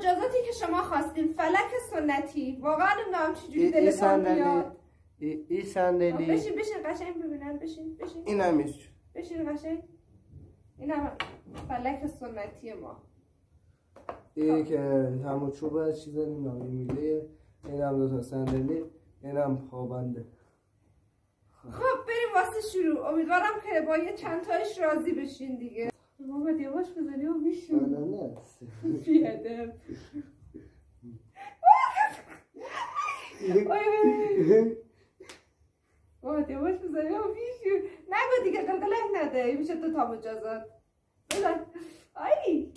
مجازاتی که شما خواستین فلک سنتی واقعا نمیدونم چجوری دلتون میاد. این صندلی بشین بشین قشنگ ببینن بشین بشین اینم میشه بشین قشنگ اینم فلک سنتی ما. این که همون چوب از چیز نمیدونم میله اینم دو تا صندلی اینم پابنده. خب بریم واسه شروع. امیدوارم که با یه چند تایش راضی بشین دیگه. بابا دیواش بزنی و میشون بیادم. بابا دیواش بزنی و میشون نگو دیگه قلقلک نده میشه دوتا مجازات بزن. آی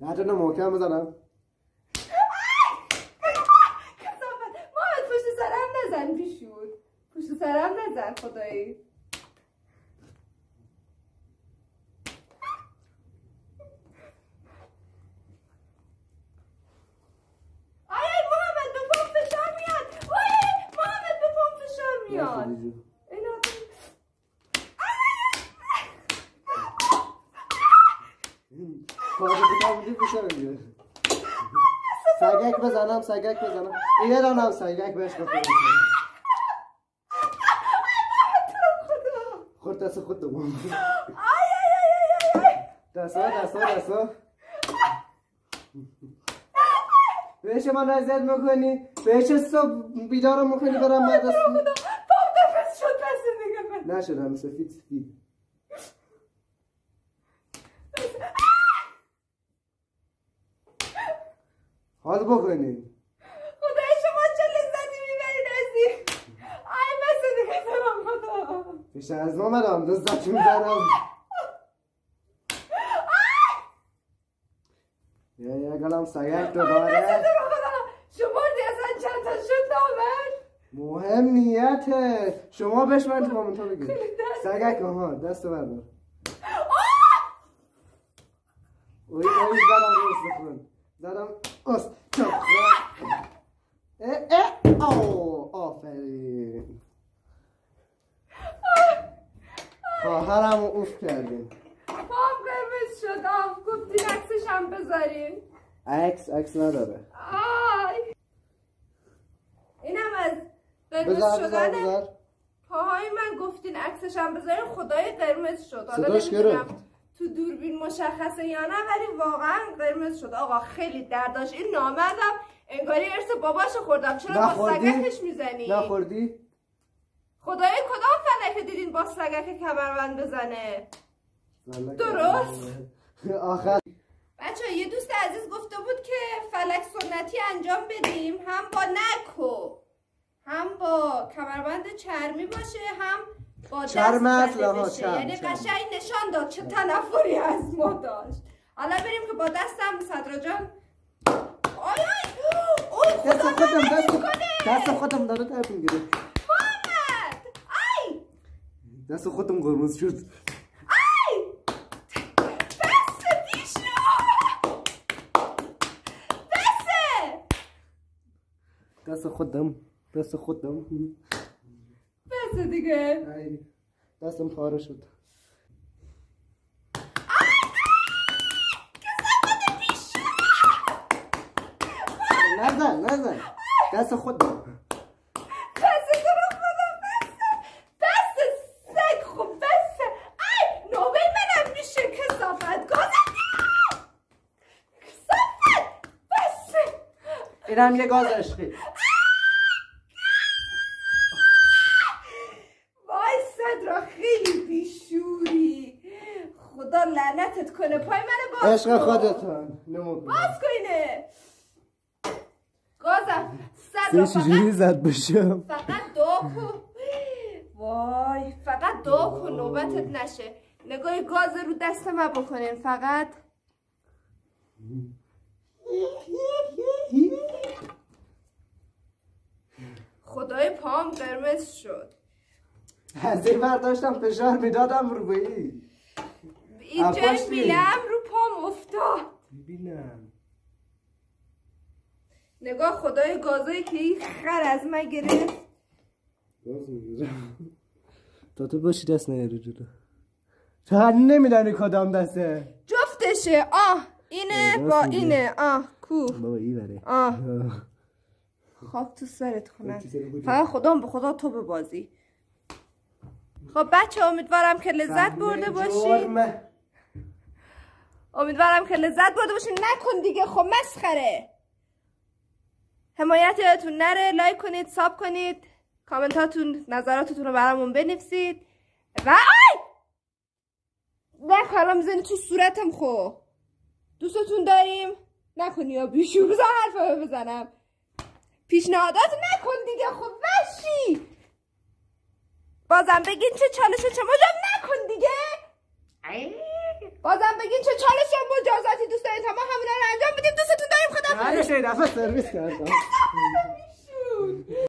نه جانه محکم بزنم محمد پشت سرم نزن بیشون پشت سرم نزن خدایی. سگک بزنم سگک بزنم یه دانم سگک بهش بخورم خورد دست خود دوم دستا بهش من رزید میکنی بهش صبح بیدارم میکنی برم بعد از پام دفت شد پس دیگه نشدم سفید سفید حال بکنید خدای شما چه لذتی میبرید ازی آی بسه دیگه دارم خدا پیش از ما مدام دستتون دارم یه گلم سگک دوباره بسه دیگه خدا شماردی اصلا چند تا شد دامن مهم نیته شما بهش من تو کامنت ها بگید سگک آها دستو بردار اوی اوی زدم روست خون زدم اوست چپ اه اه آو آفرین خواهرم رو اوف کردیم پام قرمز شد آف گفتین عکسش هم بذارین عکس نداره آی این هم از قرمز شدن پاهای من گفتین عکسش هم بذارین خدای قرمز شد صداش گرفت تو دوربین مشخصه یا نه ولی واقعا قرمز شد. آقا خیلی درد داشت این نامردم انگاری ارث باباشو خوردم. چرا با سگکش میزنی؟ نخوردی؟ خدای کدام فلکه دیدین با سگک کمربند بزنه؟ درست؟ آخر بچه یه دوست عزیز گفته بود که فلک سنتی انجام بدیم هم با نکو هم با کمربند چرمی باشه هم چرم اصلا ها چرم یعنی قشنگ نشان داد چه تنفری از ما داشت. حالا بریم که با دستم صدرا جان آی آی دست خودم دست خودم داره ترپ میگیره محمد آی دست خودم قرمز شد آی دست دیشو دست خودم دیگه دستم پاره شد نزن دست خودم دست رو خودم دست سگ خوب دست ای نوبه منم میشه کسافت گازم کسافت دست اینم یه گاز عشقی لعنتت کنه پای منو باز عشق خودتان نمو باز کنه گازم صد فقط دعا کن وای فقط دعا کن نوبتت نشه نگاه گاز رو دست من بکنین فقط خدای پام قرمز شد از این برداشتم فشار میدادم رو بایی اینجای میلم رو پام افتاد ببینم نگاه خدای گازایی که این خر از من گرفت گاز میگیرم تا تو باشی دست نیاری جدا تا نمیدنی کدام دسته جفتشه آه اینه آه کو بابا ای بره آه خب تو سرت خونم فقط خدام به خدا تو به بازی. خب بچه امیدوارم که لذت برده باشین نکن دیگه خب مسخره. حمایت یادتون نره، لایک کنید، ساب کنید، کامنتاتون نظراتتون رو برامون بنویسید و آی نکارم میزنی تو صورتم. خب دوستتون داریم، نکنی یا بیشو بزن حرفا بزنم، پیشنهادات نکن دیگه خب وشی بازم بگین چه چالش چه مجاز نکن دیگه مجازاتی دوست دارید ما همونا رو انجام بدیم. دوستتون داریم. خدا حافظ.